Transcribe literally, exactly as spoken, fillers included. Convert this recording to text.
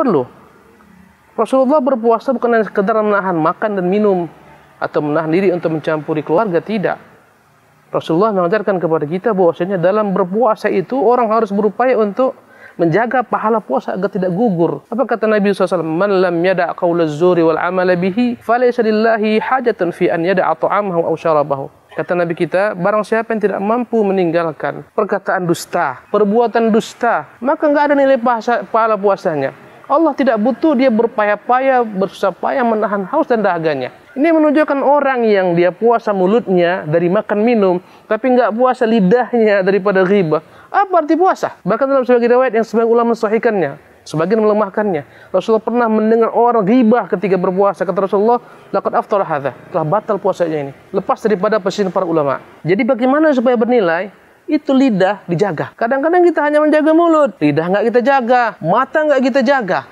perlu. Rasulullah berpuasa bukan hanya sekedar menahan makan dan minum atau menahan diri untuk mencampuri keluarga, tidak. Rasulullah mengajarkan kepada kita bahwasanya dalam berpuasa itu orang harus berupaya untuk menjaga pahala puasa agar tidak gugur. Apa kata Nabi shallallahu alaihi wasallam? Man lam yada' qawla zuri wal amala bihi falaysa lillahi hajatan fi an yada'a ta'amahu aw syarabahu. Kata Nabi kita, barang siapa yang tidak mampu meninggalkan perkataan dusta, perbuatan dusta, maka enggak ada nilai pahala puasanya. Allah tidak butuh dia berpayah-payah, bersusah payah menahan haus dan dahaganya. Ini menunjukkan orang yang dia puasa mulutnya dari makan minum, tapi enggak puasa lidahnya daripada ghibah. Apa arti puasa? Bahkan dalam sebagian riwayat yang sebagian ulama mensahihkannya, sebagian melemahkannya. Rasulullah pernah mendengar orang ghibah ketika berpuasa. Kata Rasulullah, laqad aftara hadza, telah batal puasanya ini. Lepas daripada pesan para ulama. Jadi bagaimana supaya bernilai? Itu lidah dijaga. Kadang-kadang kita hanya menjaga mulut, lidah nggak kita jaga, mata nggak kita jaga.